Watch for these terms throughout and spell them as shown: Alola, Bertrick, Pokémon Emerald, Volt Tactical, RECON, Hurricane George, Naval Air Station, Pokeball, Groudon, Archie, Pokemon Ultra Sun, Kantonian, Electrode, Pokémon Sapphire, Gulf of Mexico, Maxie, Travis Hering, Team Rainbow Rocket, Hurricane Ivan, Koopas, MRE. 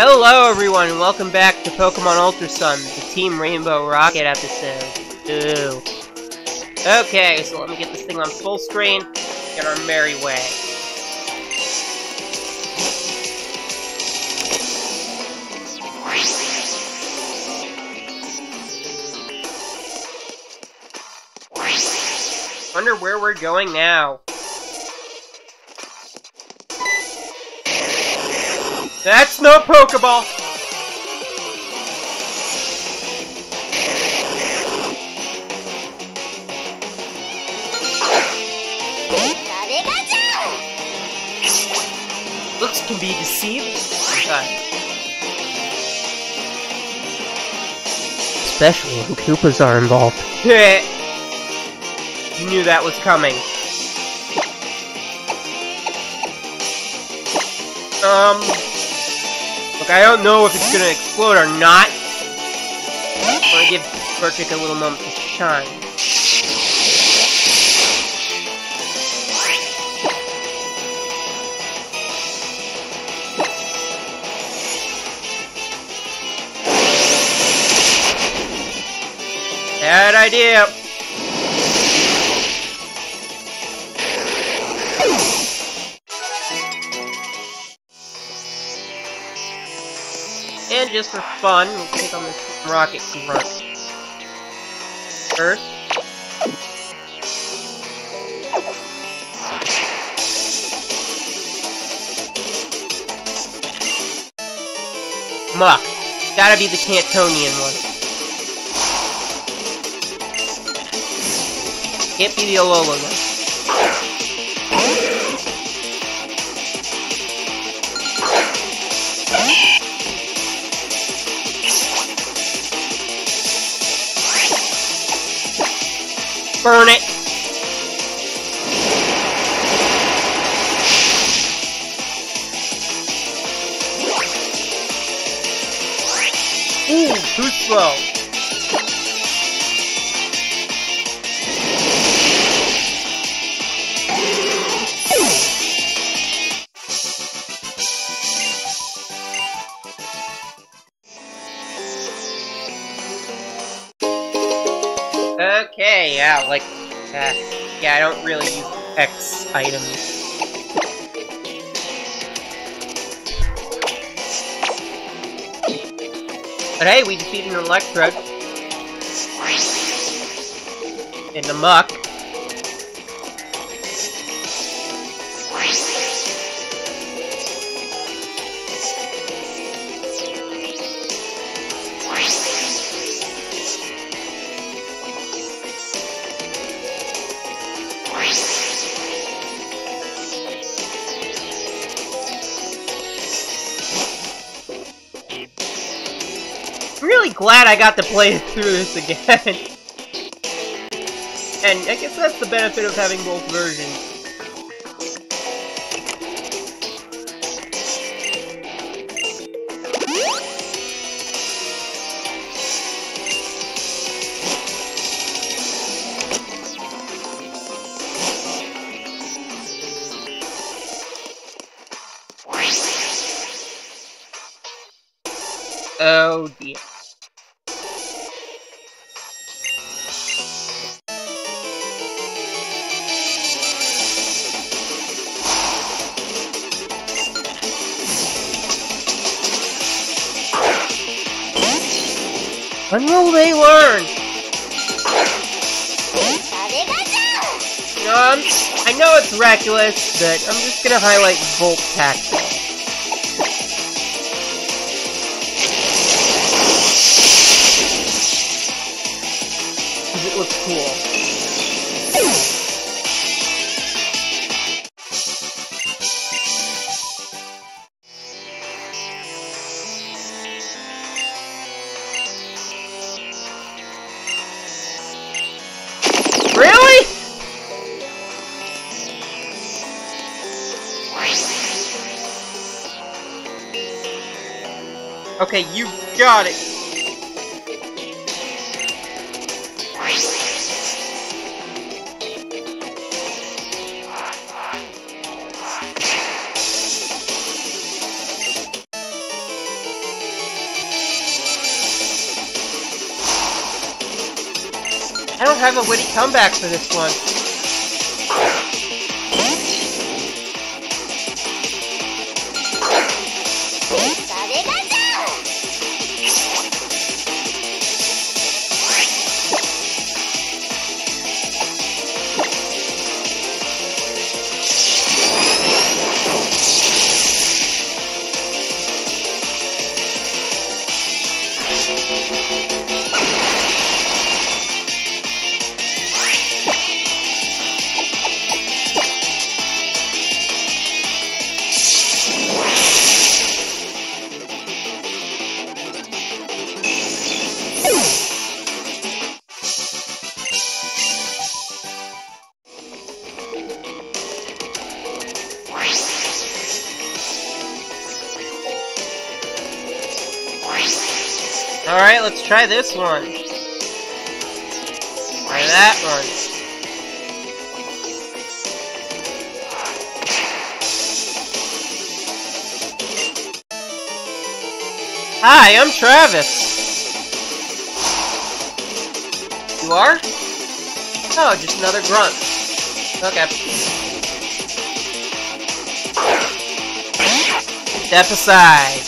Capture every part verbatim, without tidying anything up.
Hello everyone, and welcome back to Pokemon Ultra Sun, the Team Rainbow Rocket episode. Ooh. Okay, so let me get this thing on full screen, get our merry way. Wonder where we're going now. That's no Pokeball! Looks can be deceiving. Especially when Koopas are involved. You knew that was coming. Um... Look, I don't know if it's gonna explode or not. I'm gonna give Bertrick a little moment to shine. Bad idea! And just for fun, we'll take on this rocket grunt first. Muck. Gotta be the Kantonian one. Can't be the Alola one. Burn it! Ooh, too slow. Okay, yeah, like that. Yeah, I don't really use X items. But hey, we defeated an Electrode. And the Muck. Glad I got to play through this again. And I guess that's the benefit of having both versions. Oh dear. When will they learn? You know, I'm, I know it's reckless, but I'm just gonna highlight Volt Tactical. Because it looks cool. Okay, you got it! I don't have a witty comeback for this one. Alright, let's try this one. Try that one. Hi, I'm Travis. You are? Oh, just another grunt. Okay. Step aside.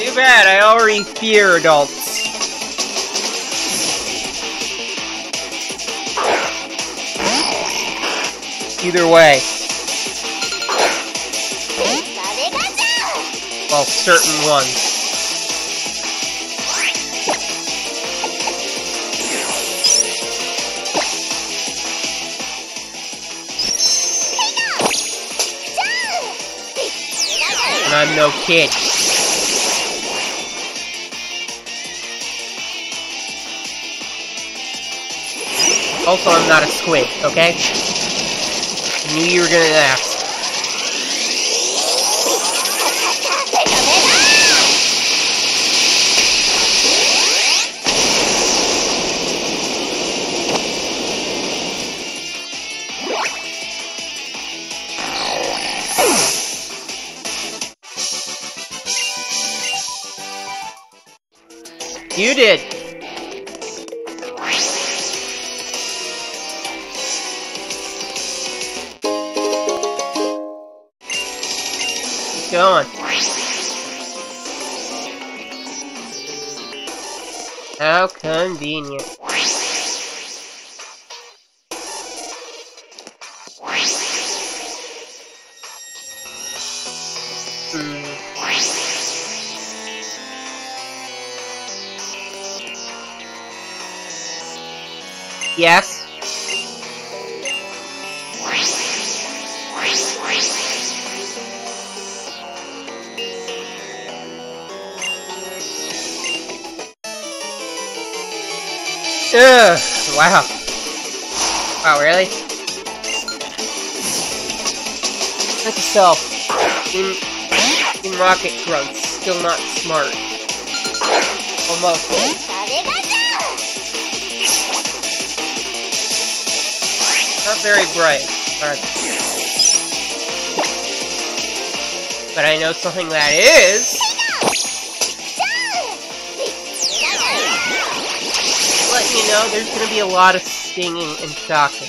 Too bad, I already fear adults. Either way. Well, certain ones. And I'm no kid. Also, I'm not a squid, okay? I knew you were gonna ask. You did! Going. How convenient. Hmm. Yes. Ugh, wow. Wow, really? That's yourself. Team, Team Rocket grunts. Still not smart. Almost. Not very bright. Alright. But I know something that is. you know, there's going to be a lot of stinging and shocking.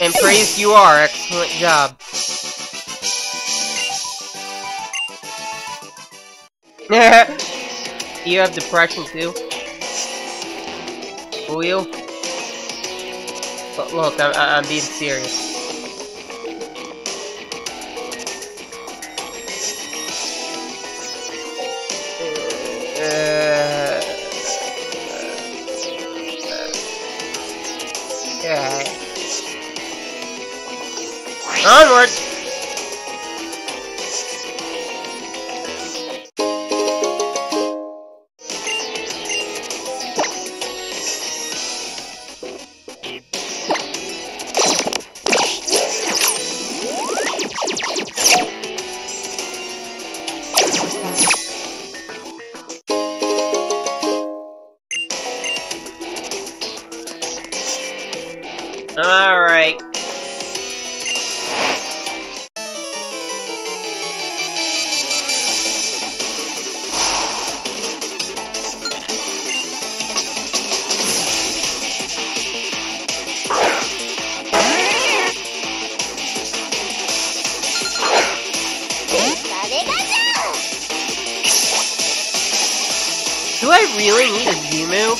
And praised you are, excellent job. Do you have depression too? Will you? But look, I'm, I'm being serious. Onward! Alright. Do I really need a Z move?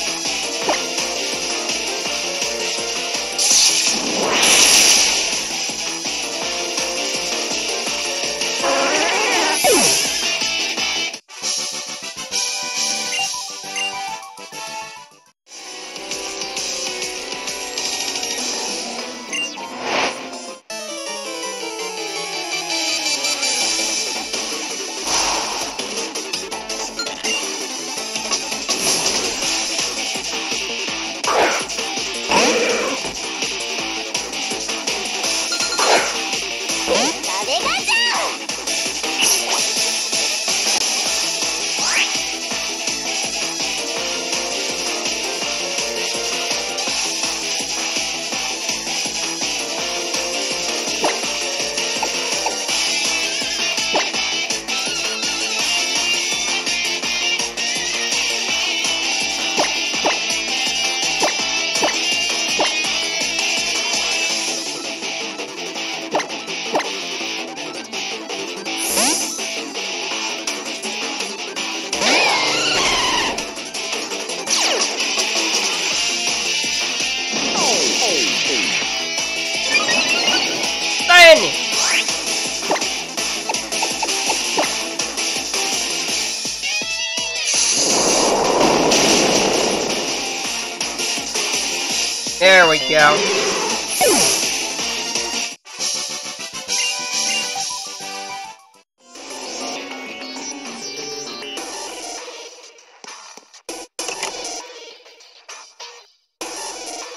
There we go.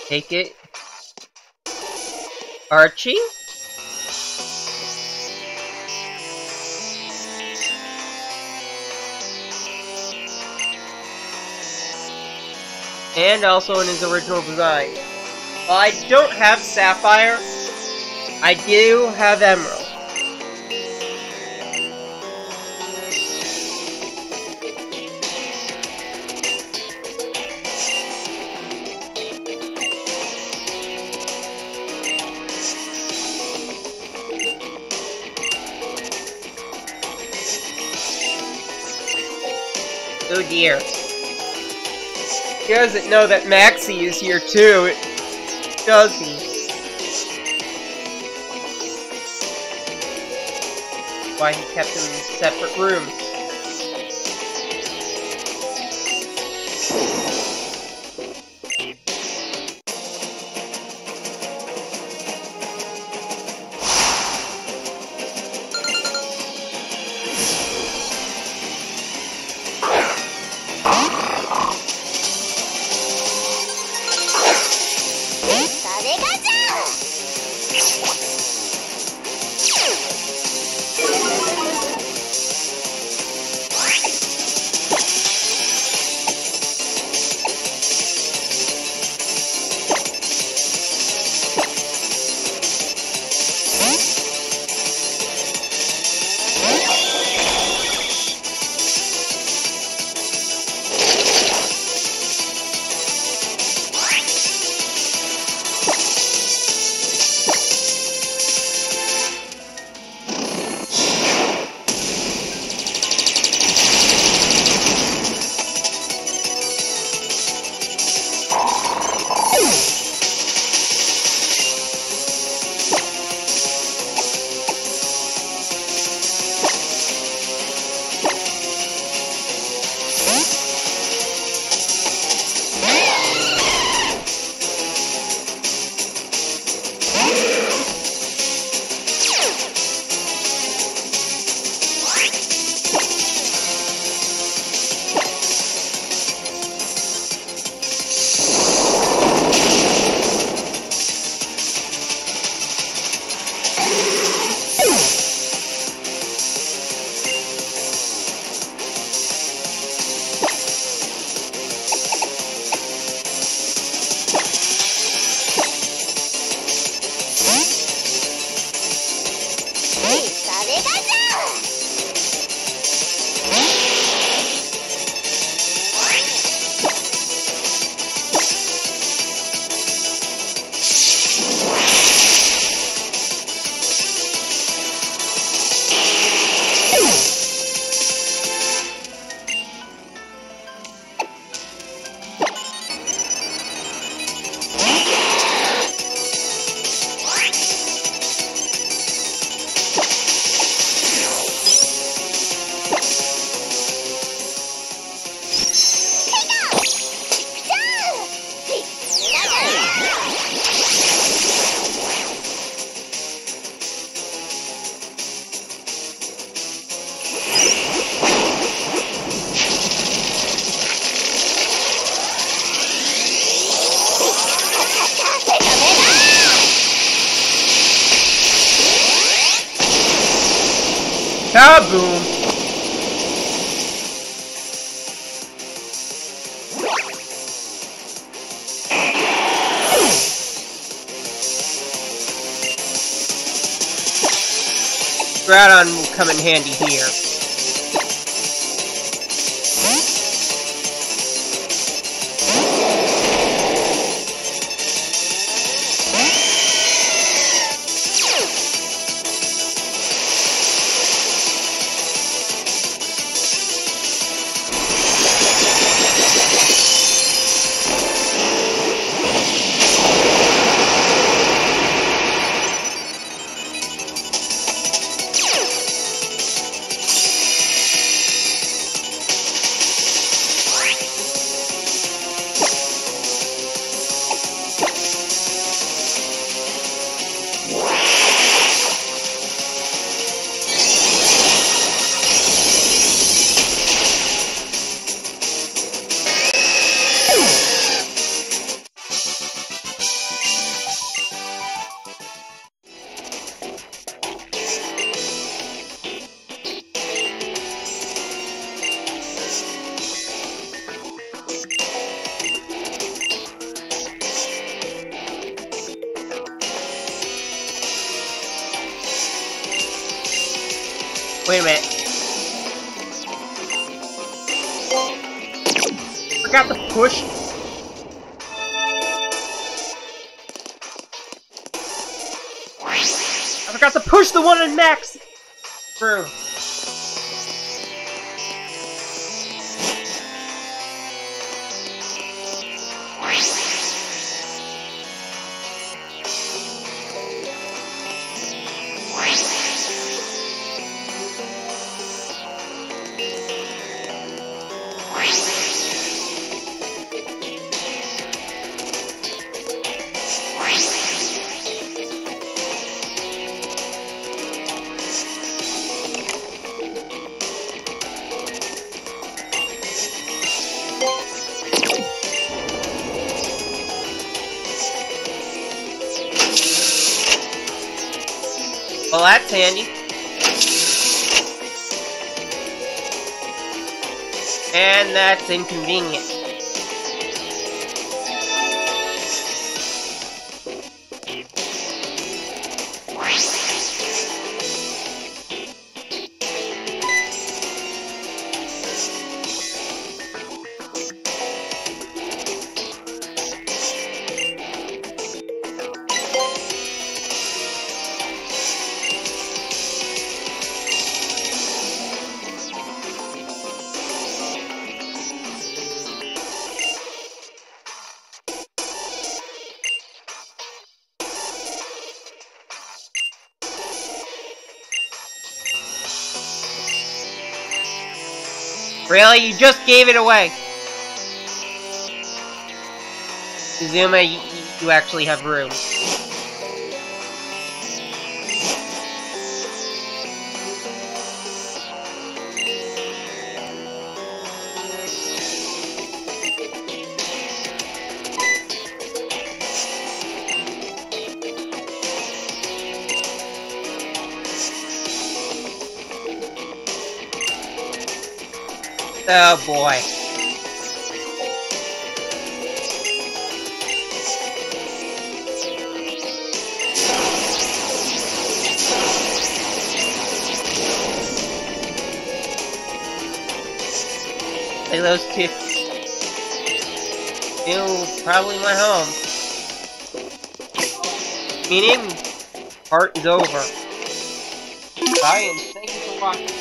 Take it. Archie? And also in his original design. Well, I don't have Sapphire. I do have Emerald. Oh dear. He doesn't know that Maxie is here too, does he? Why he kept them in separate rooms. Groudon will come in handy here. Wait a minute. Forgot to push. I forgot to push the one in Maxie. Bro. Well, that's handy. And that's inconvenient. Really? You just gave it away! Izuma, you, you actually have room. Oh boy. Play those two. Still probably my home. Meaning, part is over. Bye and thank you for watching.